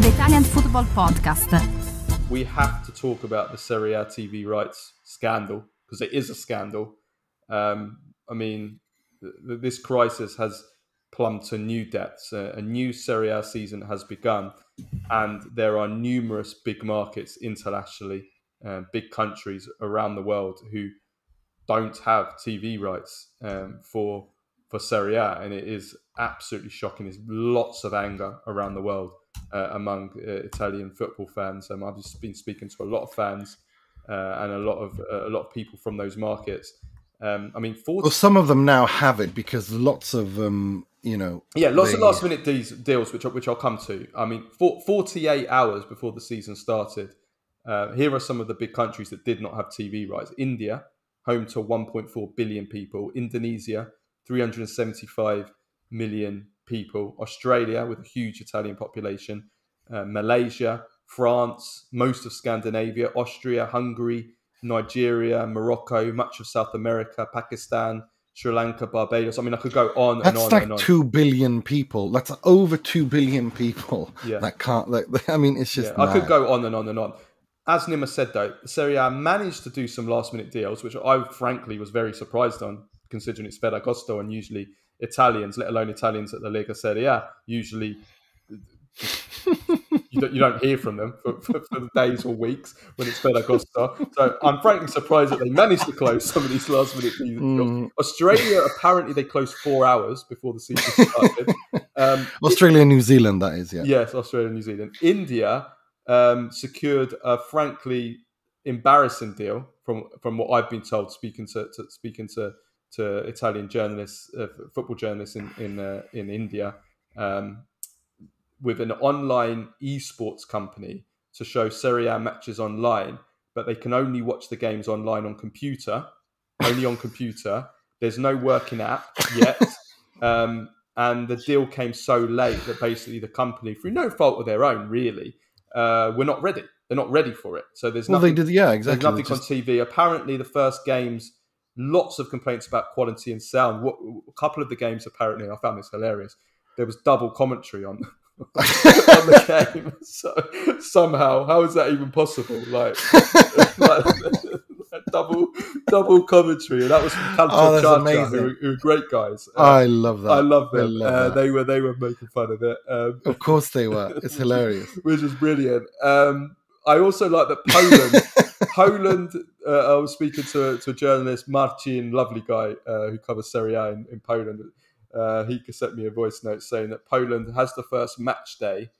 to the Italian Football Podcast. We have to talk about the Serie A TV rights scandal, because it is a scandal. I mean, this crisis has plumbed to new depths. A new Serie A season has begun, and there are numerous big markets internationally, big countries around the world who don't have TV rights for Serie A, and it is absolutely shocking. There's lots of anger around the world among Italian football fans. I've just been speaking to a lot of fans and a lot of people from those markets. I mean, well, some of them now have it because lots of you know, lots of last minute deals, which I'll come to. I mean, 48 hours before the season started, here are some of the big countries that did not have TV rights: India, home to 1.4 billion people; Indonesia, 375 million people; Australia, with a huge Italian population; Malaysia, France, most of Scandinavia; Austria, Hungary, Nigeria, Morocco, much of South America; Pakistan, Sri Lanka, Barbados. I mean, I could go on and on. That's like 2 billion people. That's over 2 billion people. Yeah. That can't. I mean, it's just. Yeah, I could go on and on and on. As Nima said, though, Serie A managed to do some last-minute deals, which I frankly was very surprised on, considering it's Ferragosto, and usually Italians, let alone Italians at the Lega Serie A, usually you don't hear from them for days or weeks when it's Ferragosto. So I'm frankly surprised that they managed to close some of these last-minute deals. Australia, apparently they closed 4 hours before the season started. Australia, New Zealand, that is, yeah. Yes, Australia, New Zealand. India secured a frankly embarrassing deal from what I've been told, speaking to Italian journalists, football journalists in India, with an online esports company to show Serie A matches online, but they can only watch the games online on computer, only on computer. There's no working app yet. And the deal came so late that basically the company, through no fault of their own, really, we're not ready. They're not ready for it. So there's nothing. They did, yeah, exactly. Nothing on TV. Apparently, the first games, lots of complaints about quality and sound. A couple of the games, apparently, I found this hilarious. There was double commentary on on the game. So somehow, how is that even possible? Like, double commentary. And that was from Calcio Chacha, who were great guys. I love that. I love them. I love that. They were making fun of it. Of course they were. It's hilarious. Which is brilliant. I also like that Poland. I was speaking to a journalist, Marcin, lovely guy who covers Serie A in Poland. He sent me a voice note saying that Poland has the first match day,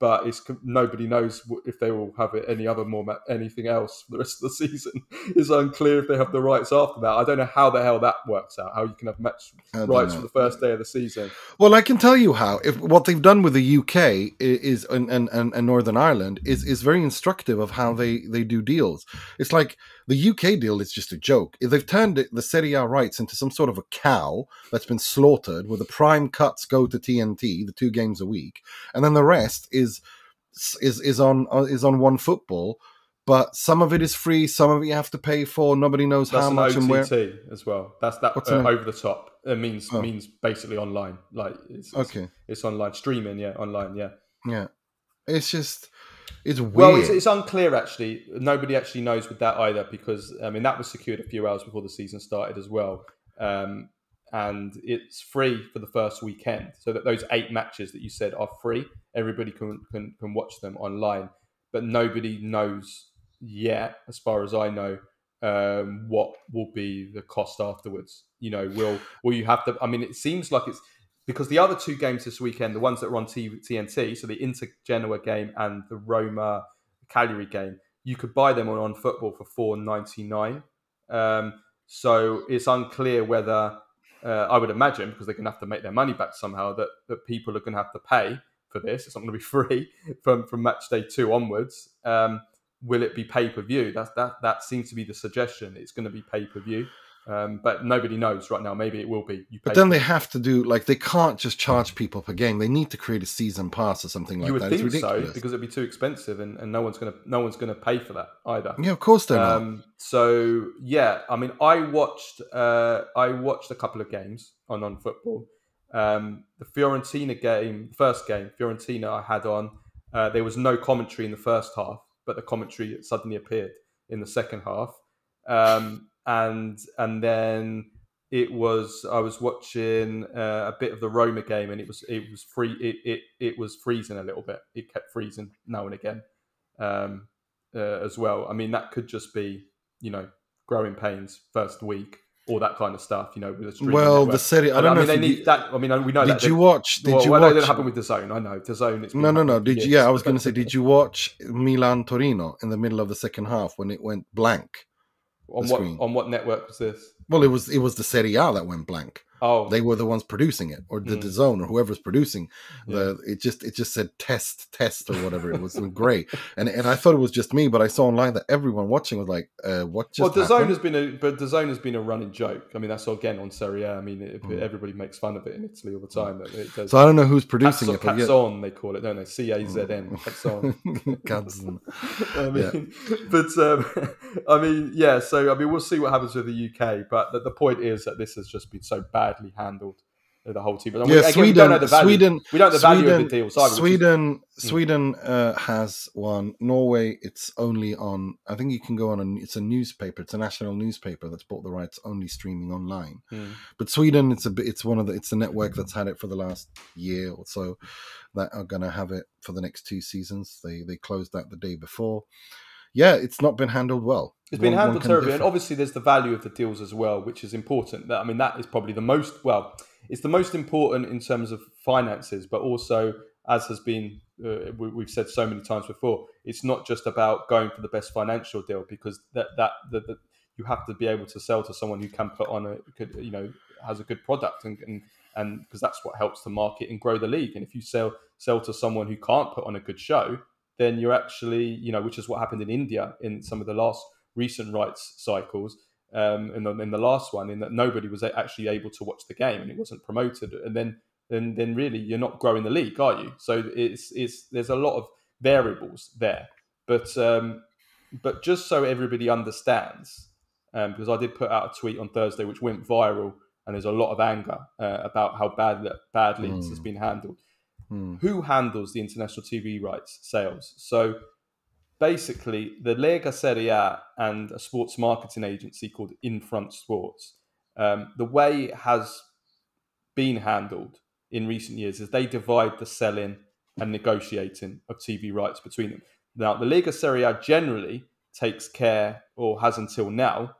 but nobody knows if they will have anything else for the rest of the season. It's unclear if they have the rights after that. I don't know how the hell that works out, how you can have match rights for the first day of the season. Well, I can tell you how. If what they've done with the UK is and Northern Ireland is very instructive of how they do deals. It's like the UK deal is just a joke. They've turned the Serie A rights into some sort of a cow that's been slaughtered, where the prime cuts go to TNT, the 2 games a week, and then the rest is on OneFootball, but some of it is free, some of it you have to pay for. Nobody knows how much OTT and where. As well, over the top. It means basically online, like it's online streaming, online. It's just. It's weird. Well, it's unclear, actually. Nobody actually knows with that either, because, I mean, that was secured a few hours before the season started as well. And it's free for the first weekend. So that those 8 matches that you said are free, everybody can watch them online. But nobody knows yet, as far as I know, what will be the cost afterwards. You know, will you have to... I mean, it seems like it's... Because the other 2 games this weekend, the ones that were on TNT, so the Inter Genoa game and the Roma Cagliari game, you could buy them on football for $4.99. So it's unclear whether, I would imagine, because they're going to have to make their money back somehow, that people are going to have to pay for this. It's not going to be free from match day 2 onwards. Will it be pay-per-view? That seems to be the suggestion. It's going to be pay-per-view. But nobody knows right now. Maybe it will be. But then they have to do, like, they can't just charge people per game. They need to create a season pass or something like that. You would think so, because it'd be too expensive, and no one's gonna pay for that either. Yeah, of course they're not. So yeah, I mean, I watched a couple of games on OneFootball. The Fiorentina game, first game, Fiorentina, I had on. There was no commentary in the first half, but the commentary suddenly appeared in the second half. And then it was, I was watching a bit of the Roma game, and it was freezing a little bit. It kept freezing now and again as well. I mean, that could just be, you know, growing pains first week, all that kind of stuff, you know. With a the Serie A, we know that. Did you watch that happened with DAZN? I know DAZN. No. I was going to say, did you watch Milan Torino in the middle of the second half when it went blank? On what network was this? Well, it was the Serie A that went blank. Oh, they were the ones producing it, or the DAZN, or whoever's producing. It just said test or whatever. It was grey, and I thought it was just me, but I saw online that everyone watching was like, "What just happened?" Well, DAZN has been a running joke. I mean, that's again on Serie A. I mean, everybody makes fun of it in Italy all the time. So I don't know who's producing it. Cazzon, they call it, don't they? CAZN. Cazzon. I mean, So I mean, we'll see what happens with the UK. But the point is that this has just been so badly handled, the whole team. Yeah, again, Sweden. We don't know the value. Sweden, of the deal. Sorry, Sweden has one. Norway, it's only on. I think you can go on. It's a newspaper. It's a national newspaper that's bought the rights, only streaming online. But Sweden, it's the network that's had it for the last year or so, that are going to have it for the next two seasons. They closed that the day before. Yeah, it's not been handled well. It's been handled terribly, and obviously there's the value of the deals as well, which is important. I mean, that is probably it's the most important in terms of finances, but also, as has been, we've said so many times before, it's not just about going for the best financial deal, because that you have to be able to sell to someone who can put on has a good product, and because that's what helps to market and grow the league. And if you sell to someone who can't put on a good show, then you're actually, which is what happened in India in some of the last recent rights cycles, in the last one, in that nobody was actually able to watch the game and it wasn't promoted. And then really you're not growing the league, are you? So there's a lot of variables there. But just so everybody understands, because I did put out a tweet on Thursday which went viral, and there's a lot of anger about how badly this has been handled. Who handles the international TV rights sales? So basically, the Lega Serie A and a sports marketing agency called InFront Sports, the way it has been handled in recent years is they divide the selling and negotiating of TV rights between them. Now, the Lega Serie A generally takes care, or has until now,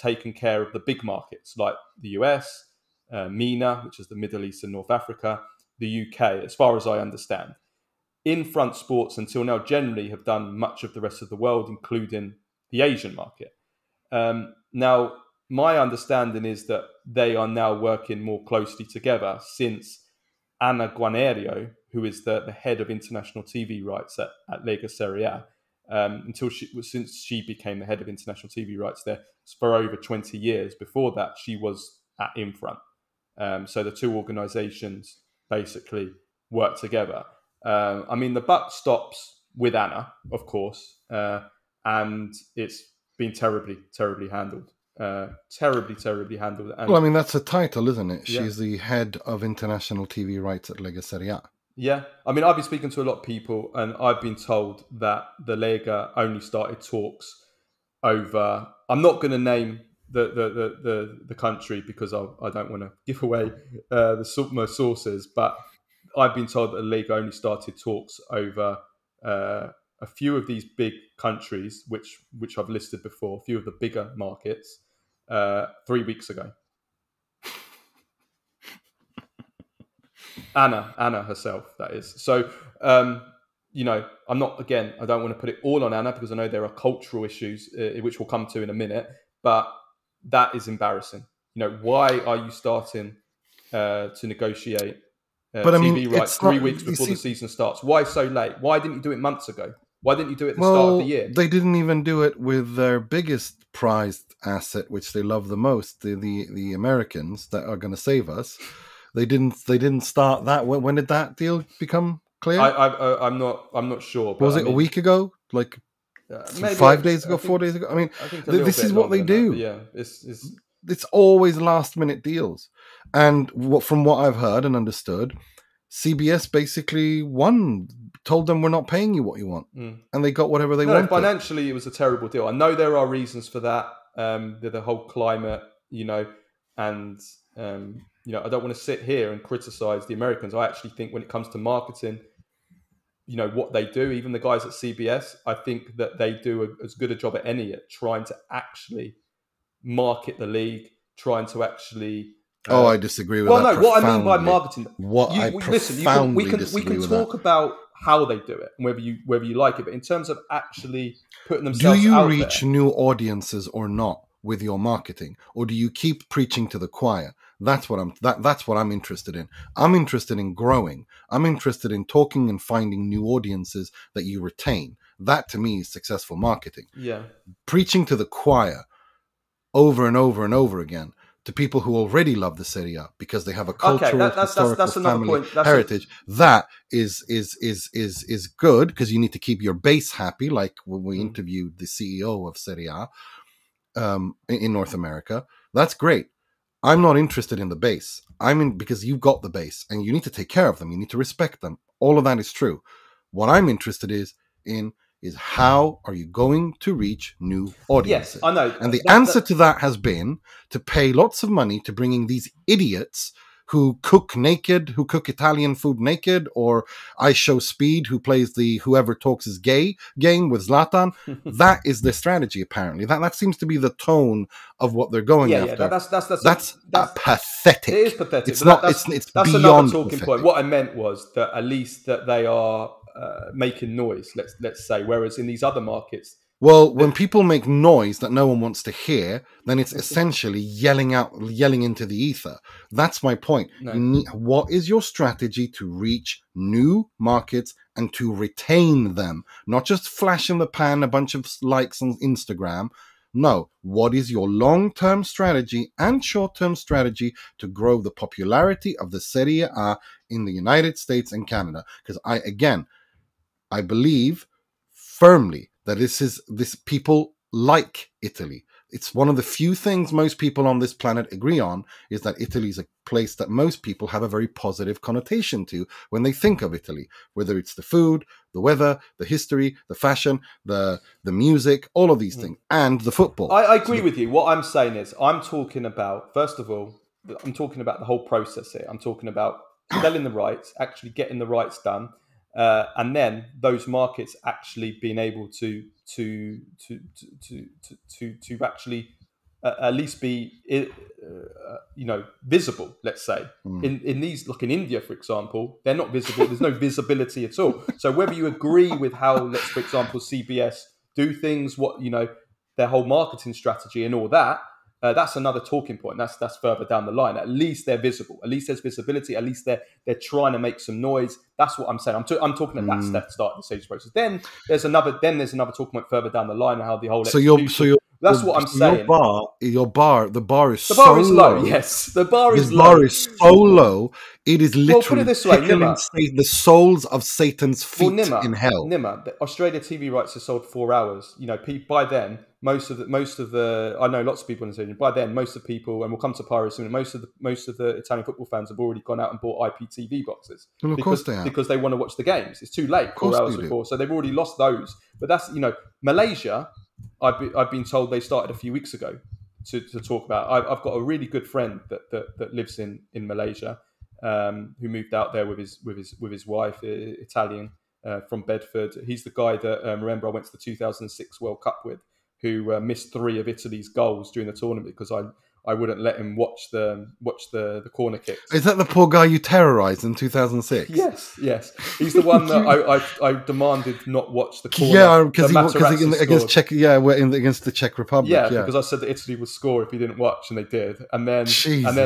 taken care of the big markets like the US, MENA, which is the Middle East and North Africa, the UK, as far as I understand. InFront Sports until now generally have done much of the rest of the world, including the Asian market. Now, my understanding is that they are now working more closely together since Anna Guanerio, who is the head of international TV rights at Lega Serie A, since she became the head of international TV rights there for over 20 years. Before that, she was at InFront. So the two organizations basically work together. I mean, the buck stops with Anna, of course, and it's been terribly handled. Terribly handled. And, well, I mean, that's a title, isn't it? Yeah. She's the head of international TV rights at Lega Serie A. Yeah. I mean, I've been speaking to a lot of people, and I've been told that the Lega only started talks over... I'm not going to name the country because I don't want to give away my sources, but... I've been told that the league only started talks over a few of these big countries, which I've listed before, a few of the bigger markets, 3 weeks ago. Anna herself, that is. So, I don't want to put it all on Anna, because I know there are cultural issues, which we'll come to in a minute, but that is embarrassing. Why are you starting to negotiate but TV rights 3 weeks before the season starts? Why so late? Why didn't you do it months ago? Why didn't you do it at the start of the year? They didn't even do it with their biggest prized asset, which they love the most, the Americans that are going to save us. They didn't start that. When did that deal become clear? I'm not sure. But was it a week ago? Like 5 days ago? 4 days ago? I mean, this is what they do. That, yeah, it's always last minute deals. And from what I've heard and understood, CBS basically won, told them we're not paying you what you want, and they got whatever they wanted. Financially, it was a terrible deal. I know there are reasons for that, the whole climate, you know, and you know, I don't want to sit here and criticize the Americans. I actually think when it comes to marketing, you know, what they do, even the guys at CBS, I think that they do as good a job at any at trying to actually market the league, trying to actually. Oh, I disagree with that. Well, no, what I mean by marketing. We can talk about how they do it and whether you like it, but in terms of actually putting themselves out there. Do you reach new audiences or not with your marketing, or do you keep preaching to the choir? That's what I'm interested in. I'm interested in growing. I'm interested in talking and finding new audiences that you retain. That to me is successful marketing. Yeah. Preaching to the choir over and over and over again to people who already love the Serie A because they have a cultural, historical, family heritage. That is good because you need to keep your base happy. Like when we interviewed the CEO of Serie A in North America, that's great. I'm not interested in the base. I'm in because you've got the base and you need to take care of them. You need to respect them. All of that is true. What I'm interested is how are you going to reach new audiences? Yes, I know. And the answer to that has been to pay lots of money to bringing these idiots who cook naked, who cook Italian food naked, or I Show Speed, who plays the whoever talks is gay game with Zlatan. That is their strategy, apparently. That seems to be the tone of what they're going after. Yeah, that's pathetic. It is pathetic. It's not. That's beyond another talking pathetic. Point. What I meant was that at least that they are making noise. Let's say, whereas in these other markets. Well, when people make noise that no one wants to hear, then it's essentially yelling into the ether. That's my point. No. What is your strategy to reach new markets and to retain them? Not just flash in the pan a bunch of likes on Instagram. No, what is your long-term strategy and short-term strategy to grow the popularity of the Serie A in the United States and Canada? Because I believe firmly that this people like Italy. It's one of the few things most people on this planet agree on, is that Italy is a place that most people have a very positive connotation to when they think of Italy, whether it's the food, the weather, the history, the fashion, the music, all of these things, and the football. I agree with you. What I'm saying is I'm talking about, first of all, I'm talking about the whole process here. I'm talking about selling the rights, actually getting the rights done, and then those markets actually being able to actually at least be you know, visible. Let's say in these, like in India, for example, they're not visible. There's no visibility at all. So whether you agree with how, let's for example, CBS do things, what you know, their whole marketing strategy and all that, that's another talking point. That's further down the line. At least they're visible. At least there's visibility. At least they're trying to make some noise. That's what I'm saying. I'm talking at that start of the sales process. Then there's another talking point further down the line. How the whole so you're that's what I'm saying. The bar is low. Yes, the bar is so low. It is literally the soles of Satan's feet in hell. Nima, the Australia TV rights are sold for 4 hours. You know, by then. Most of the I know lots of people in Australia. By then, most of the people, and we'll come to piracy. Most of the Italian football fans have already gone out and bought IPTV boxes. Well, of course they want to watch the games. It's too late, 4 hours before, so they've already lost those. But that's, you know, Malaysia. I've been told they started a few weeks ago to talk about. I've got a really good friend that lives in Malaysia, who moved out there with his wife, Italian, from Bedford. He's the guy that remember I went to the 2006 World Cup with. Who missed 3 of Italy's goals during the tournament because I wouldn't let him watch the corner kicks. Is that the poor guy you terrorised in 2006? Yes. He's the one that I demanded not watch the corner. Yeah, because against the Czech Republic. Yeah, because I said that Italy would score if he didn't watch, and they did. And then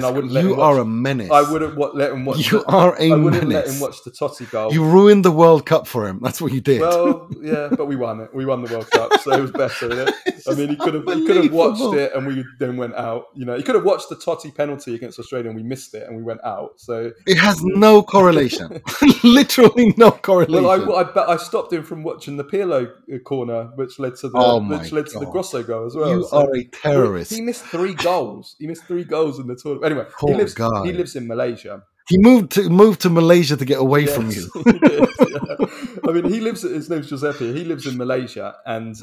I wouldn't let him watch. You are a menace. I wouldn't let him watch. I wouldn't let him watch the Totti goal. You ruined the World Cup for him. That's what you did. Well, yeah, but we won it. We won the World Cup, so it was better. Isn't it? I mean, he could have watched it, and we then went out. You know, he could have watched the Totti penalty against Australia, and we missed it, and we went out. So it has no correlation, literally no correlation. Well, I stopped him from watching the Pirlo corner, which led to the Grosso goal as well. You are a terrorist. He missed 3 goals. He missed 3 goals in the tournament. Anyway, he lives in Malaysia, He moved to Malaysia to get away from you. I mean, he lives. His name's Giuseppe. He lives in Malaysia, and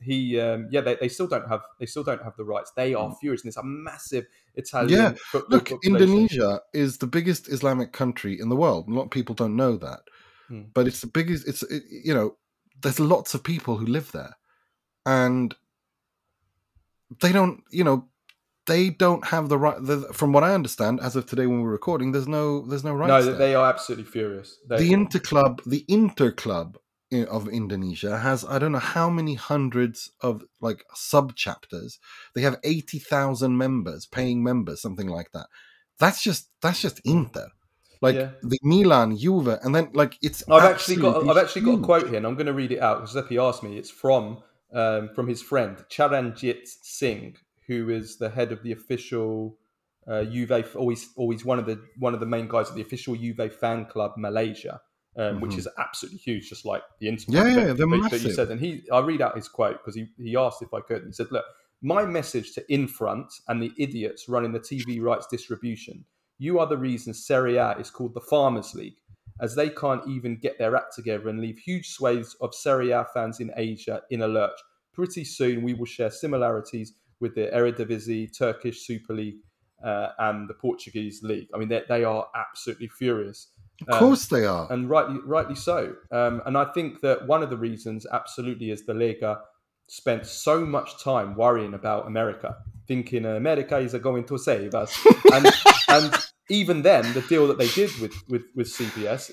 they still don't have the rights. They are furious, and it's a massive Italian. Yeah, look, Indonesia is the biggest Islamic country in the world. A lot of people don't know that, but it's the biggest. There's lots of people who live there, and they don't. They don't have the right. From what I understand, as of today when we're recording, there's no rights. No, they are absolutely furious. The Inter Club of Indonesia has I don't know how many hundreds of like sub chapters. They have 80,000 members, paying members, something like that. That's just Inter. The Milan, Juve, and then I've actually got a quote here, and I'm going to read it out because Giuseppe asked me. It's from his friend Charanjit Singh, who is the head of the official Juve, always one of the main guys at the official Juve fan club Malaysia, which is absolutely huge, just like the Inter. Yeah, they're massive. You said, and I'll read out his quote because he asked if I could. He said, "Look, my message to InFront and the idiots running the TV rights distribution: you are the reason Serie A is called the Farmers League, as they can't even get their act together and leave huge swathes of Serie A fans in Asia in a lurch. Pretty soon, we will share similarities with the Eredivisie, Turkish Super League, and the Portuguese League." I mean, they are absolutely furious. Of course they are. And rightly so. And I think that one of the reasons, absolutely, is the Lega spent so much time worrying about America, thinking America is going to save us. And even then, the deal that they did with CBS,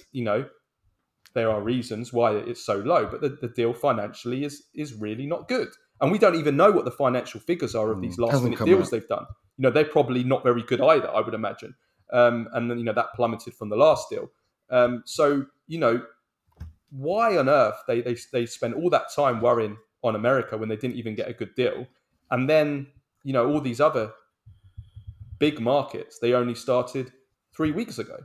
there are reasons why it's so low, but the deal financially is really not good. And we don't even know what the financial figures are of these last-minute deals they've done. They're probably not very good either, I would imagine. And then, that plummeted from the last deal. Why on earth they spend all that time worrying on America when they didn't even get a good deal? And then, all these other big markets, they only started 3 weeks ago.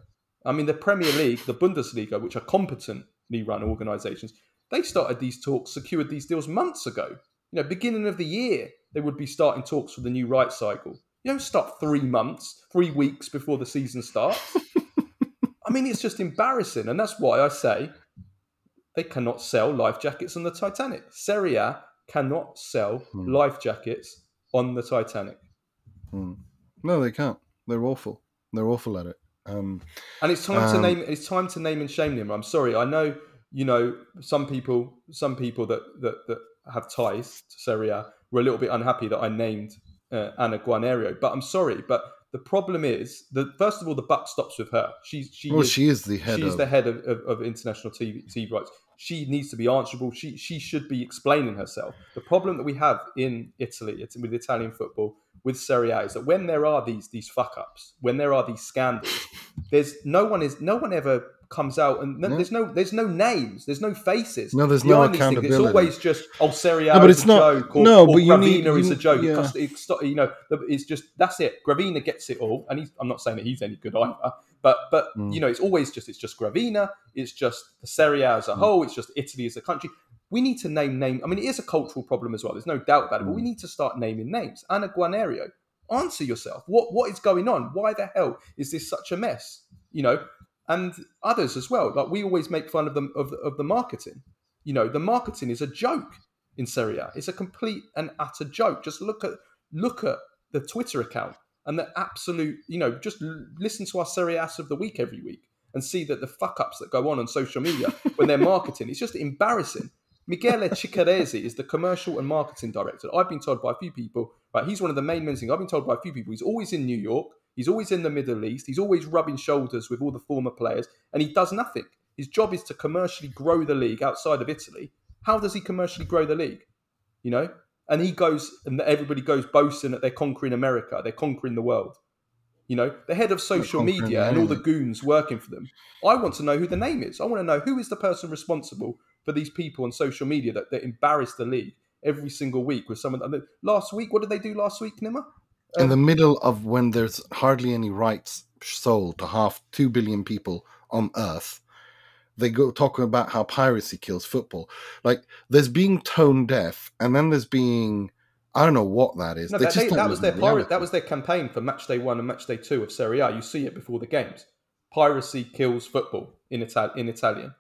I mean, the Premier League, the Bundesliga, which are competently run organizations, they started these talks, secured these deals months ago. Beginning of the year, they would be starting talks for the new rights cycle. You don't start 3 weeks before the season starts. I mean, it's just embarrassing. And that's why I say they cannot sell life jackets on the Titanic. Serie A cannot sell life jackets on the Titanic. No, they can't. They're awful. They're awful at it. And it's time to name. It's time to name and shame them. I'm sorry. I know. Some people that have ties to Serie A were a little bit unhappy that I named Anna Guanerio, but I'm sorry, but the problem is that first of all the buck stops with her. She is the head of international TV rights. She needs to be answerable. She should be explaining herself. The problem that we have in Italy with Italian football, with Serie A, is that when there are these fuck ups, when there are these scandals, no one ever comes out, and there's no names, there's no faces. No, there's no accountability. It's always just, Serie A is a joke, or Gravina is a joke. It's just, that's it. Gravina gets it all, and I'm not saying that he's any good either, but it's always just, it's just Gravina, it's just Serie A as a whole, it's just Italy as a country. We need to name. I mean, it is a cultural problem as well. There's no doubt about it, but we need to start naming names. Anna Guanerio, answer yourself. What is going on? Why the hell is this such a mess? And others as well. Like, we always make fun of them of the marketing. The marketing is a joke in Serie A. It's a complete and utter joke. Just look at the Twitter account and the absolute. Just listen to our Serie A of the week every week and see that the fuck ups that go on social media when they're marketing. It's just embarrassing. Miguel Ciccarese is the commercial and marketing director. I've been told by a few people, he's one of the main men. I've been told by a few people he's always in New York, he's always in the Middle East, he's always rubbing shoulders with all the former players, and he does nothing. His job is to commercially grow the league outside of Italy. How does he commercially grow the league? And he goes, and everybody goes boasting that they're conquering America, they're conquering the world. The head of social media and all the goons working for them. I want to know who the name is. I want to know who is the person responsible for these people on social media that embarrass the league every single week with someone. Last week, what did they do last week, Nima? In the middle of when there's hardly any rights sold to 2 billion people on Earth, they go talking about how piracy kills football. Like, there's being tone deaf, and then there's being, I don't know what that is. No, that was their pirate. That was their campaign for match day 1 and match day 2 of Serie A. You see it before the games. piracy kills football in Italian.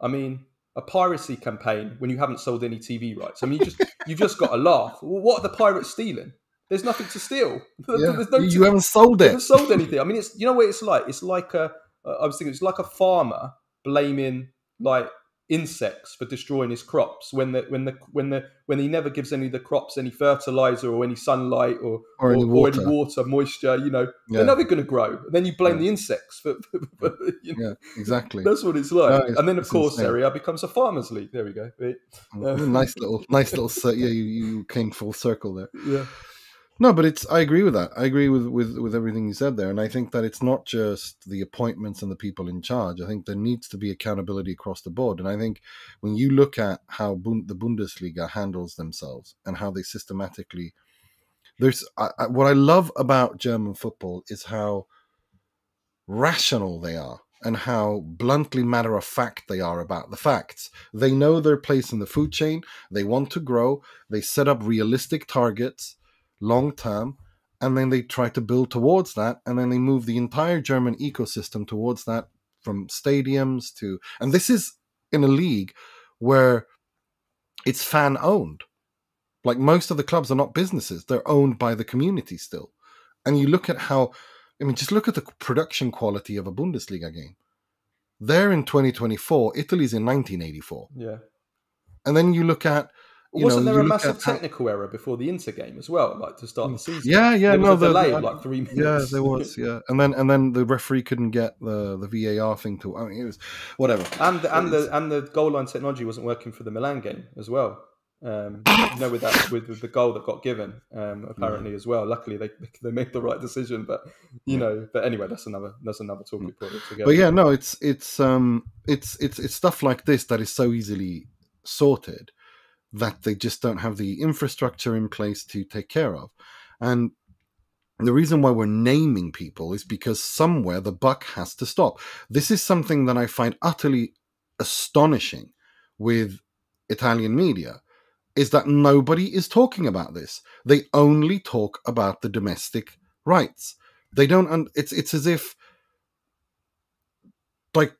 I mean, a piracy campaign when you haven't sold any TV rights. I mean, you've just got to laugh. Well, what are the pirates stealing? There's nothing to steal. Yeah. There's no you haven't sold it. You haven't sold anything. I mean, it's, you know what it's like? It's like a, I was thinking, it's like a farmer blaming like insects for destroying his crops when he never gives any of the crops any fertilizer or any sunlight or any water, moisture. You know, they're never going to grow. And then you blame the insects for you know. Yeah, exactly. That's what it's like. No, it's, and then of course, Serie A becomes a farmers' league. There we go. Nice little. Yeah, you came full circle there. Yeah. No, but it's. I agree with that. I agree with everything you said there, and I think that it's not just the appointments and the people in charge. I think there needs to be accountability across the board, and I think when you look at how the Bundesliga handles themselves and how they systematically, what I love about German football is how rational they are and how bluntly matter of fact they are about the facts. They know their place in the food chain. They want to grow. They set up realistic targets. Long term, and then they try to build towards that, and then they move the entire German ecosystem towards that, from stadiums to, and this is in a league where it's fan owned. Like, most of the clubs are not businesses, they're owned by the community still. And you look at how, I mean, just look at the production quality of a Bundesliga game. They're in 2024, Italy's in 1984. Yeah. And then you look at, Wasn't there a massive technical error before the Inter game as well, like to start the season? Yeah. There was a delay of like 3 minutes. Yeah, there was. Yeah, and then the referee couldn't get the VAR thing to. I mean, it was whatever. And the goal line technology wasn't working for the Milan game as well. With the goal that got given, apparently as well. Luckily, they made the right decision, but but anyway, that's another talking point altogether. But yeah, no, it's stuff like this that is so easily sorted, that they just don't have the infrastructure in place to take care of. And the reason why we're naming people is because somewhere the buck has to stop. This is something that I find utterly astonishing with Italian media, is that nobody is talking about this. They only talk about the domestic rights. They don't, it's as if, like,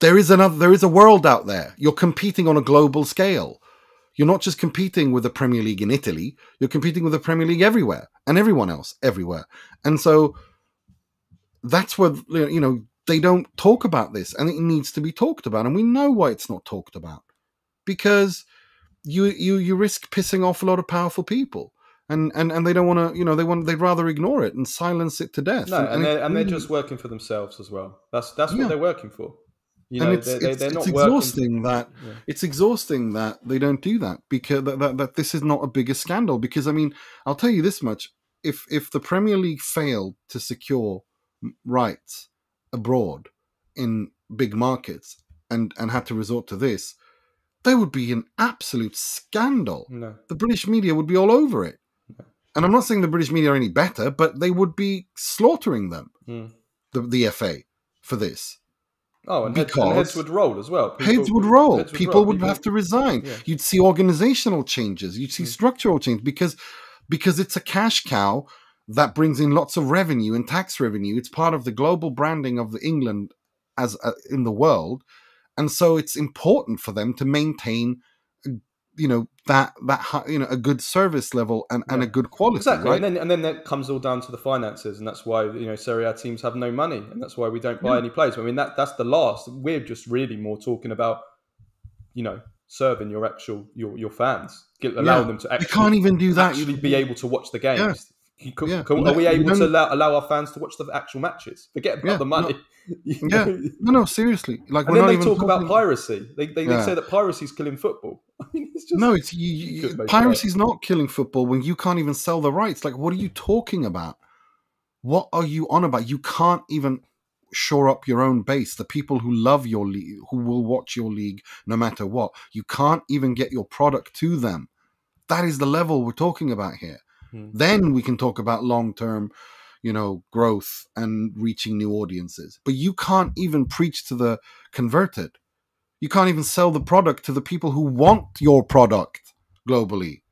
there is a world out there. You're competing on a global scale. You're not just competing with the Premier League in Italy. You're competing with the Premier League everywhere, and everyone else everywhere. And so that's where, they don't talk about this, and it needs to be talked about. And we know why it's not talked about, because you risk pissing off a lot of powerful people, and they don't want to, they'd rather ignore it and silence it to death. No, and they're just working for themselves as well. That's what they're working for. It's exhausting that they don't do that, because that this is not a bigger scandal. Because I mean, I'll tell you this much: if the Premier League failed to secure rights abroad in big markets and had to resort to this, there would be an absolute scandal. No. The British media would be all over it, and I'm not saying the British media are any better, but they would be slaughtering them, the FA, for this. Oh, and heads would roll as well. People would have to resign. Yeah. You'd see organizational changes. You'd see structural change, because it's a cash cow that brings in lots of revenue and tax revenue. It's part of the global branding of England as in the world, and so it's important for them to maintain, that a good service level and a good quality. Exactly, right? and then that comes all down to the finances, and that's why Serie A teams have no money, and that's why we don't buy any players. I mean, that's the last. We're just really more talking about, serving your actual your fans, allowing them to actually. You can't even do that. Actually, be able to watch the games. Yeah. Are we able to allow our fans to watch the actual matches? Forget about the money. No, seriously. Like, and then they talk about piracy. They say that piracy is killing football. I mean, it's just piracy is not killing football when you can't even sell the rights. Like, what are you talking about? What are you on about? You can't even shore up your own base, the people who love your league, who will watch your league no matter what. You can't even get your product to them. That is the level we're talking about here. Then we can talk about long-term, growth and reaching new audiences. But you can't even preach to the converted. You can't even sell the product to the people who want your product globally.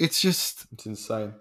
It's insane.